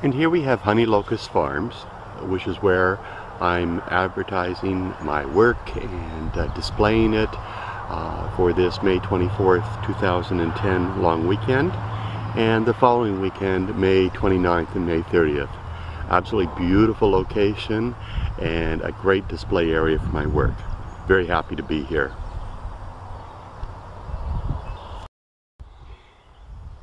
And here we have Honey Locust Farms, which is where I'm advertising my work and displaying it for this May 24th, 2010 long weekend, and the following weekend, May 29th and May 30th. Absolutely beautiful location and a great display area for my work. Very happy to be here.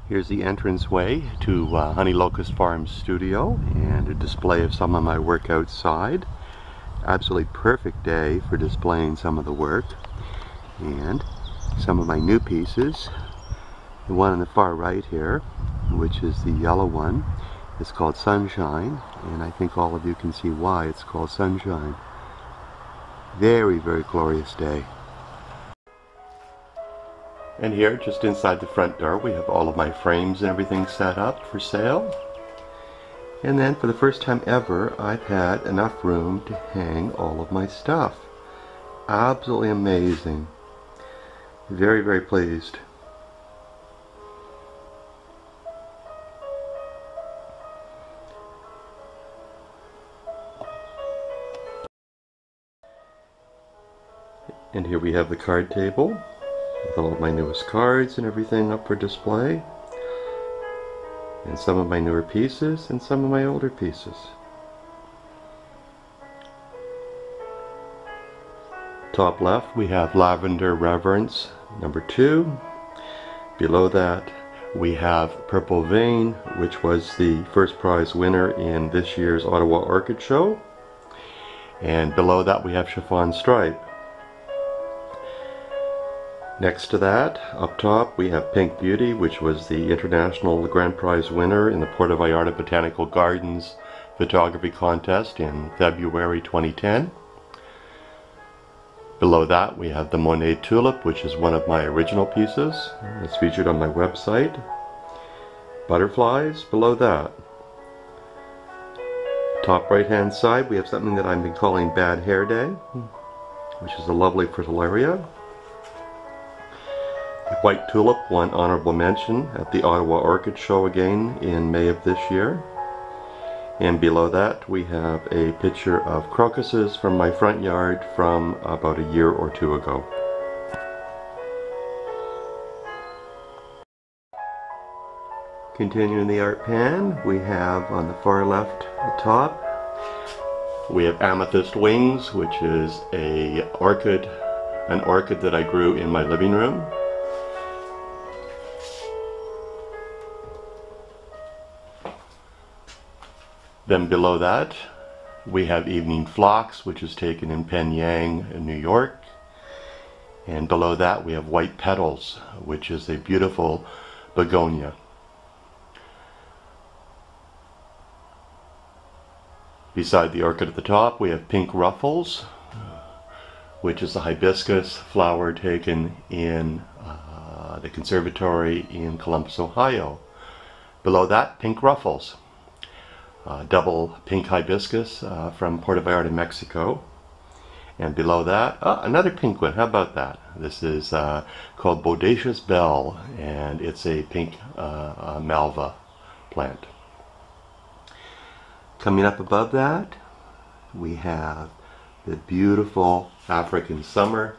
Here's the entranceway to Honey Locust Farm Studio and a display of some of my work outside. Absolutely perfect day for displaying some of the work. And some of my new pieces. The one on the far right here, which is the yellow one, is called Sunshine, and I think all of you can see why it's called Sunshine. Very, very glorious day. And here, just inside the front door, we have all of my frames and everything set up for sale. And then, for the first time ever, I've had enough room to hang all of my stuff. Absolutely amazing. Very, very pleased. And here we have the card table, with all of my newest cards and everything up for display, and some of my newer pieces and some of my older pieces. Top left we have Lavender Reverence #2. Below that we have Purple Vein, which was the first prize winner in this year's Ottawa Orchid Show, and below that we have Chiffon Stripe. Next to that, up top, we have Pink Beauty, which was the international grand prize winner in the Puerto Vallarta Botanical Gardens photography contest in February 2010. Below that, we have the Monet Tulip, which is one of my original pieces. It's featured on my website. Butterflies below that. Top right-hand side, we have something that I've been calling Bad Hair Day, which is a lovely fritillaria. The White Tulip won honorable mention at the Ottawa Orchid Show again in May of this year. And below that we have a picture of crocuses from my front yard from about a year or two ago. Continuing the art pan, we have on the far left top, we have Amethyst Wings, which is an orchid that I grew in my living room. Then below that, we have Evening Phlox, which is taken in Pen Yang in New York. And below that, we have White Petals, which is a beautiful begonia. Beside the orchid at the top, we have Pink Ruffles, which is a hibiscus flower taken in the conservatory in Columbus, Ohio. Below that, Pink Ruffles. Double pink hibiscus from Puerto Vallarta, Mexico. And below that, another pink one. How about that? This is called Bodacious Bell, and it's a pink malva plant. Coming up above that, we have the beautiful African Summer,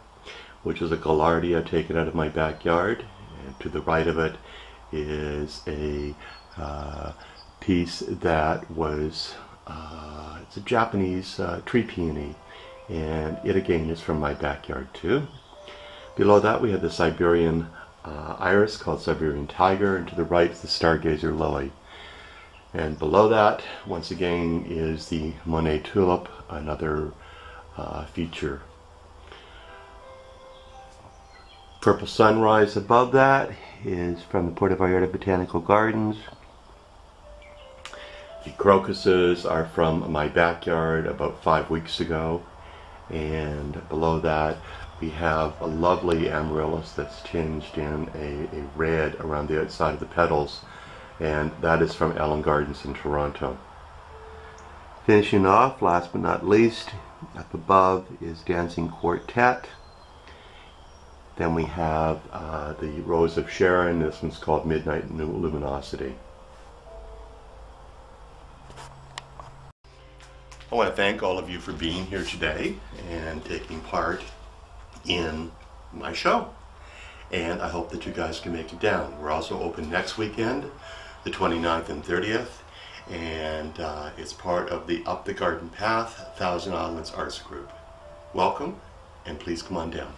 which is a gaillardia taken out of my backyard. And to the right of it is a piece that was, it's a Japanese tree peony, and it again is from my backyard too. Below that we have the Siberian iris called Siberian Tiger, and to the right is the Stargazer Lily. And below that, once again, is the Monet Tulip, another feature. Purple Sunrise above that is from the Puerto Vallarta Botanical Gardens. The crocuses are from my backyard about 5 weeks ago, and below that we have a lovely amaryllis that's tinged in a red around the outside of the petals, and that is from Allen Gardens in Toronto. Finishing off, last but not least, up above is Dancing Quartet. Then we have the Rose of Sharon. This one's called Midnight Luminosity. I want to thank all of you for being here today and taking part in my show. And I hope that you guys can make it down. We're also open next weekend, the 29th and 30th, and it's part of the Up the Garden Path Thousand Islands Arts Group. Welcome, and please come on down.